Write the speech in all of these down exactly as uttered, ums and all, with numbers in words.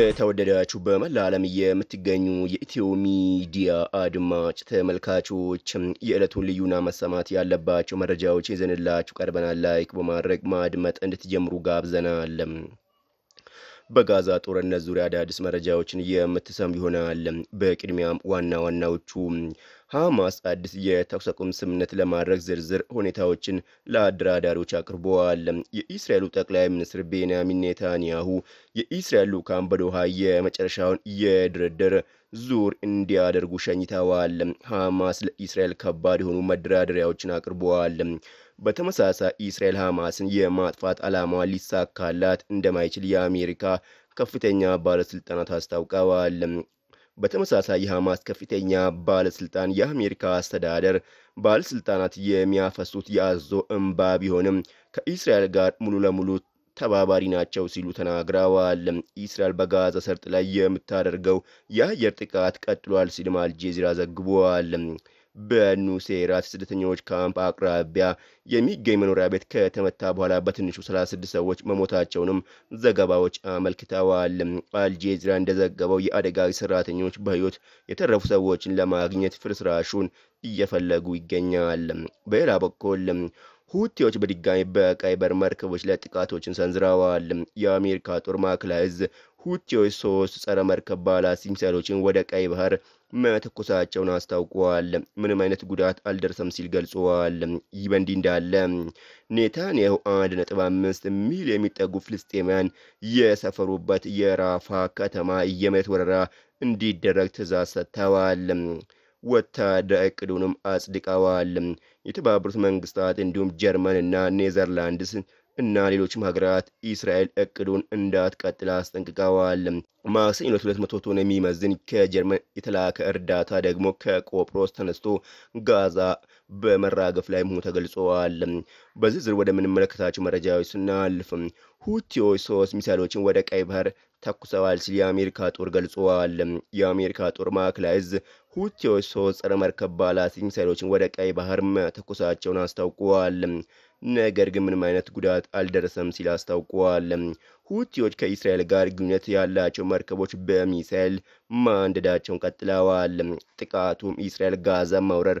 የተወደዳችሁ በመላ ዓለም የምትገኙ የኢትዮ ሚዲያ አድማጭ ተመልካቾች የዕለቱን ልዩና መሰማት ያለባችሁ መረጃዎች ይዘንላችሁ ቀርበናል። ላይክ በማድረግ ማድመጥ እንድትጀምሩ ጋብዘናል። በጋዛ ጦርነት ዙሪያ አዳዲስ መረጃዎችን የምትሰሙ ይሆናል። በቅድሚያም ዋና ዋናዎቹ ሃማስ አዲስ የተኩስ አቁም ስምምነት ለማድረግ ዝርዝር ሁኔታዎችን ለአድራዳሪዎች አቅርቧል። የእስራኤል ጠቅላይ ሚኒስትር ቤንያሚን ኔታንያሁ የእስራኤል ልኡካን በዶሃ የመጨረሻውን የድርድር ዙር እንዲያደርጉ ሸኝተዋል። ሃማስ ለእስራኤል ከባድ የሆኑ መደራደሪያዎችን አቅርቧል። በተመሳሳይ እስራኤል ሃማስን የማጥፋት ዓላማዋ ሊሳካላት እንደማይችል የአሜሪካ ከፍተኛ ባለስልጣናት አስታውቀዋል። በተመሳሳይ ሃማስ ከፍተኛ ባለስልጣን የአሜሪካ አስተዳደር ባለስልጣናት የሚያፈሱት ያዞ እንባ ቢሆንም ከእስራኤል ጋር ሙሉ ለሙሉ ተባባሪ ናቸው ሲሉ ተናግረዋል። እስራኤል በጋዛ ሰርጥ ላይ የምታደርገው የአየር ጥቃት ቀጥሏል ሲል አልጄዚራ ዘግቧል። በኑሴራት ስደተኞች ካምፕ አቅራቢያ የሚገኝ መኖሪያ ቤት ከተመታ በኋላ በትንሹ ሰላሳ ስድስት ሰዎች መሞታቸውንም ዘገባዎች አመልክተዋል። አልጄዚራ እንደዘገበው የአደጋ ሰራተኞች በህይወት የተረፉ ሰዎችን ለማግኘት ፍርስራሹን እየፈለጉ ይገኛል። በሌላ በኩል ሁቲዎች በድጋሚ በቀይ ባህር መርከቦች ላይ ጥቃቶችን ሰንዝረዋል። የአሜሪካ ጦር ማዕከላዊ ዕዝ ሁቲዎች ሶስት ጸረ መርከብ ባላስቲክ ሚሳይሎችን ወደ ቀይ ባህር መተኮሳቸውን አስታውቀዋል። ምንም አይነት ጉዳት አልደረሰም ሲል ገልጸዋል። ይህ በእንዲህ እንዳለ ኔታንያሁ አንድ ነጥብ አምስት ሚሊዮን የሚጠጉ ፍልስጤማውያን የሰፈሩበት የራፋ ከተማ የመሬት ወረራ እንዲደረግ ትዕዛዝ ሰጥተዋል። ወታደራዊ እቅዱንም አጽድቀዋል። የተባበሩት መንግስታት እንዲሁም ጀርመንና ኔዘርላንድስ እና ሌሎችም ሀገራት እስራኤል እቅዱን እንዳትቀጥል አስጠንቅቀዋል። ማክሰኞ ሁለት መቶ ቶን የሚመዝን ከጀርመን የተላከ እርዳታ ደግሞ ከቆጵሮስ ተነስቶ ጋዛ በመራገፍ ላይ መሆኑ ተገልጿል። በዝርዝር ወደ ምንመለከታቸው መረጃዎች ስናልፍ ሁቲዎች ሶስት ሚሳይሎችን ወደ ቀይ ባህር ተኩሰዋል ሲል የአሜሪካ ጦር ገልጿል። የአሜሪካ ጦር ማዕከላዊ ዕዝ ሁቲዎች ሶስት ጸረ መርከብ ባላስቲክ ሚሳይሎችን ወደ ቀይ ባህር መተኮሳቸውን አስታውቀዋል። ነገር ግን ምንም አይነት ጉዳት አልደረሰም ሲል አስታውቀዋል። ሁቲዎች ከእስራኤል ጋር ግንኙነት ያላቸው መርከቦች በሚሳይል ማንደዳቸውን ቀጥለዋል። ጥቃቱም እስራኤል ጋዛ መውረር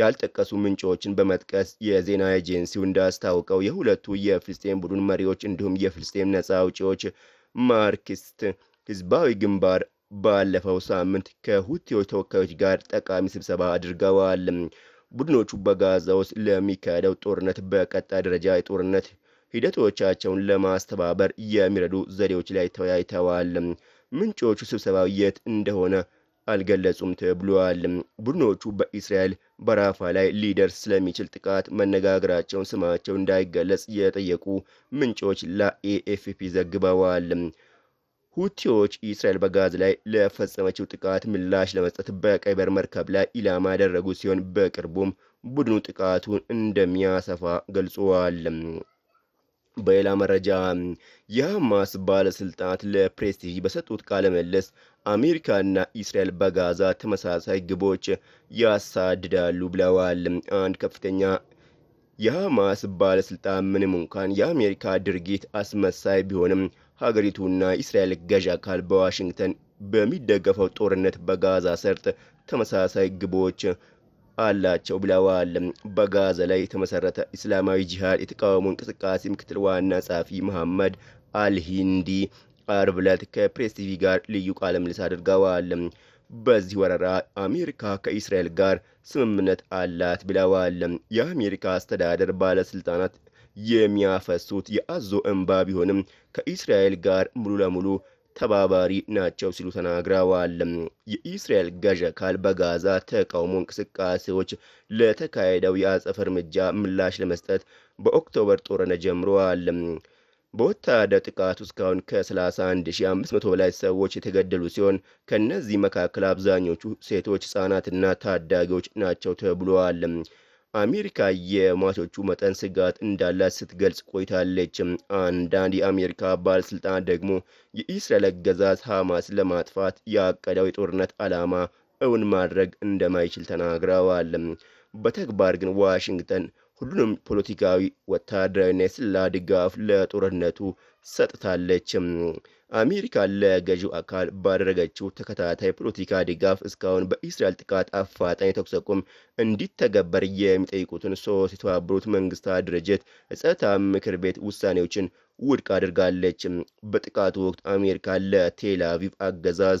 ያልጠቀሱ ምንጮችን በመጥቀስ የዜና ኤጀንሲው እንዳስታወቀው የሁለቱ የፍልስጤም ቡድን መሪዎች እንዲሁም የፍልስጤም ነጻ አውጪዎች ማርክስት ህዝባዊ ግንባር ባለፈው ሳምንት ከሁቲዎች ተወካዮች ጋር ጠቃሚ ስብሰባ አድርገዋል። ቡድኖቹ በጋዛ ውስጥ ለሚካሄደው ጦርነት በቀጣይ ደረጃ የጦርነት ሂደቶቻቸውን ለማስተባበር የሚረዱ ዘዴዎች ላይ ተወያይተዋል። ምንጮቹ ስብሰባው የት እንደሆነ አልገለጹም ተብሏል። ቡድኖቹ በእስራኤል በራፋ ላይ ሊደርስ ስለሚችል ጥቃት መነጋገራቸውን ስማቸው እንዳይገለጽ የጠየቁ ምንጮች ለኤኤፍፒ ዘግበዋል። ሁቲዎች እስራኤል በጋዛ ላይ ለፈጸመችው ጥቃት ምላሽ ለመስጠት በቀይ ባህር መርከብ ላይ ኢላማ ያደረጉ ሲሆን በቅርቡም ቡድኑ ጥቃቱን እንደሚያሰፋ ገልጸዋል። በሌላ መረጃ የሃማስ ባለስልጣናት ለፕሬስቲጅ በሰጡት ቃለ ምልልስ አሜሪካና እስራኤል በጋዛ ተመሳሳይ ግቦች ያሳድዳሉ ብለዋል። አንድ ከፍተኛ የሃማስ ባለስልጣን ምንም እንኳን የአሜሪካ ድርጊት አስመሳይ ቢሆንም ሀገሪቱና እስራኤል ገዥ አካል በዋሽንግተን በሚደገፈው ጦርነት በጋዛ ሰርጥ ተመሳሳይ ግቦች አላቸው ብለዋል። በጋዛ ላይ የተመሰረተ እስላማዊ ጂሃድ የተቃውሞ እንቅስቃሴ ምክትል ዋና ጸሐፊ መሐመድ አልሂንዲ አርብ ዕለት ከፕሬስ ቲቪ ጋር ልዩ ቃለ ምልልስ አድርገዋል። በዚህ ወረራ አሜሪካ ከእስራኤል ጋር ስምምነት አላት ብለዋል። የአሜሪካ አስተዳደር ባለስልጣናት የሚያፈሱት የአዞ እንባ ቢሆንም ከእስራኤል ጋር ሙሉ ለሙሉ ተባባሪ ናቸው ሲሉ ተናግረዋል። የእስራኤል ገዥ አካል በጋዛ ተቃውሞ እንቅስቃሴዎች ለተካሄደው የአጸፋ እርምጃ ምላሽ ለመስጠት በኦክቶበር ጦርነት ጀምረዋል። በወታደቃቱ ስካውን ከ31500 በላይ ሰዎች የተገደሉ ሲሆን ከነዚህ መካከል አብዛኞቹ ሴቶች ጻናትና ታዳጊዎች ናቸው ተብሏል። አሜሪካ የሟቾቹ መጠን ስጋት እንዳላት ስትገልጽ ቆይታለች። አንዳንድ የአሜሪካ ባለስልጣናት ደግሞ የእስራኤል ገዛዝ ሃማስ ለማጥፋት ያቀደው የጦርነት ዓላማ እውን ማድረግ እንደማይችል ተናግረዋል። በተግባር ግን ዋሽንግተን ሁሉንም ፖለቲካዊ ወታደራዊና የስለላ ድጋፍ ለጦርነቱ ሰጥታለች። አሜሪካ ለገዢው አካል ባደረገችው ተከታታይ ፖለቲካ ድጋፍ እስካሁን በእስራኤል ጥቃት አፋጣኝ ተኩስ አቁም እንዲተገበር የሚጠይቁትን ሶስት የተባበሩት መንግስታት ድርጅት የጸጥታ ምክር ቤት ውሳኔዎችን ውድቅ አድርጋለች። በጥቃቱ ወቅት አሜሪካ ለቴል አቪቭ አገዛዝ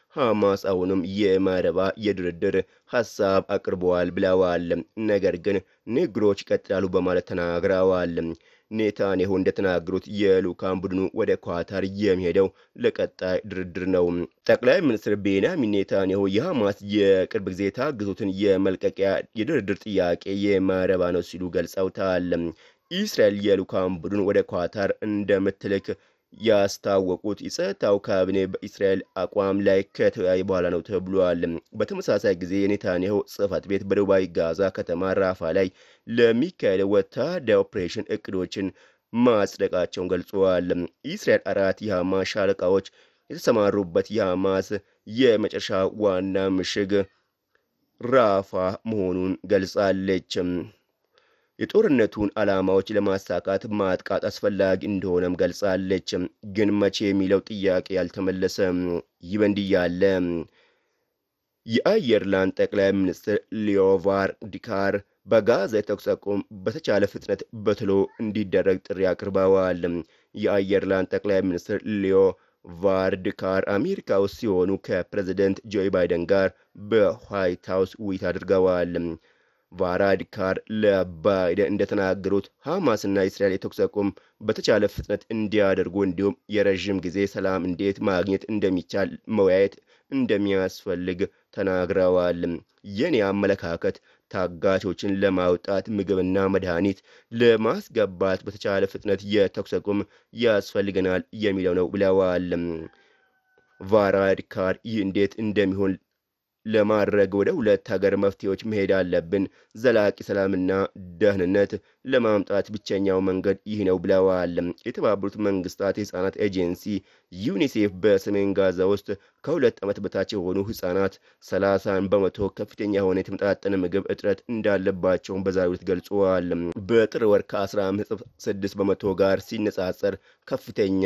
ሃማስ አሁንም የማረባ የድርድር ሐሳብ አቅርቧል ብለዋል። ነገር ግን ንግግሮች ቀጥላሉ በማለት ተናግረዋል። ኔታንያሁ እንደተናገሩት የልኡካን ቡድኑ ወደ ኳታር የሚሄደው ለቀጣይ ድርድር ነው። ጠቅላይ ሚኒስትር ቤንያሚን ኔታንያሁ የሃማስ የቅርብ ጊዜ ታግቶትን የመልቀቂያ የድርድር ጥያቄ የማረባ ነው ሲሉ ገልጸውታል። እስራኤል የልኡካን ቡድኑ ወደ ኳታር እንደምትልክ ያስታወቁት የጸጥታው ካቢኔ በእስራኤል አቋም ላይ ከተወያየ በኋላ ነው ተብሏል። በተመሳሳይ ጊዜ የኔታንያሁ ጽሕፈት ቤት በደቡባዊ ጋዛ ከተማ ራፋ ላይ ለሚካኤል ወታደራዊ ኦፕሬሽን እቅዶችን ማጽደቃቸውን ገልጸዋል። እስራኤል አራት የሃማስ ሻለቃዎች የተሰማሩበት የሃማስ የመጨረሻ ዋና ምሽግ ራፋ መሆኑን ገልጻለች። የጦርነቱን ዓላማዎች ለማሳካት ማጥቃት አስፈላጊ እንደሆነም ገልጻለች። ግን መቼ የሚለው ጥያቄ ያልተመለሰም። ይህ በእንዲህ ያለ የአየርላንድ ጠቅላይ ሚኒስትር ሊዮቫር ዲካር በጋዛ የተኩስ አቁም በተቻለ ፍጥነት በቶሎ እንዲደረግ ጥሪ አቅርበዋል። የአየርላንድ ጠቅላይ ሚኒስትር ሊዮቫር ዲካር አሜሪካ ውስጥ ሲሆኑ ከፕሬዚደንት ጆ ባይደን ጋር በዋይት ሃውስ ውይይት አድርገዋል። ቫራድ ካር ለባይደን እንደተናገሩት ሃማስና እስራኤል የተኩስ አቁም በተቻለ ፍጥነት እንዲያደርጉ እንዲሁም የረጅም ጊዜ ሰላም እንዴት ማግኘት እንደሚቻል መወያየት እንደሚያስፈልግ ተናግረዋል። የኔ አመለካከት ታጋቾችን ለማውጣት ምግብና መድኃኒት ለማስገባት በተቻለ ፍጥነት የተኩስ አቁም ያስፈልገናል የሚለው ነው ብለዋል። ቫራድ ካር ይህ እንዴት እንደሚሆን ለማድረግ ወደ ሁለት ሀገር መፍትሄዎች መሄድ አለብን። ዘላቂ ሰላምና ደህንነት ለማምጣት ብቸኛው መንገድ ይህ ነው ብለዋል። የተባበሩት መንግስታት የህፃናት ኤጀንሲ ዩኒሴፍ በሰሜን ጋዛ ውስጥ ከሁለት ዓመት በታች የሆኑ ህፃናት ሰላሳ በመቶ ከፍተኛ የሆነ የተመጣጠነ ምግብ እጥረት እንዳለባቸውን በዛሬው ዕለት ገልጸዋል። በጥር ወር ከ አስራ አምስት ነጥብ ስድስት በመቶ ጋር ሲነጻጸር ከፍተኛ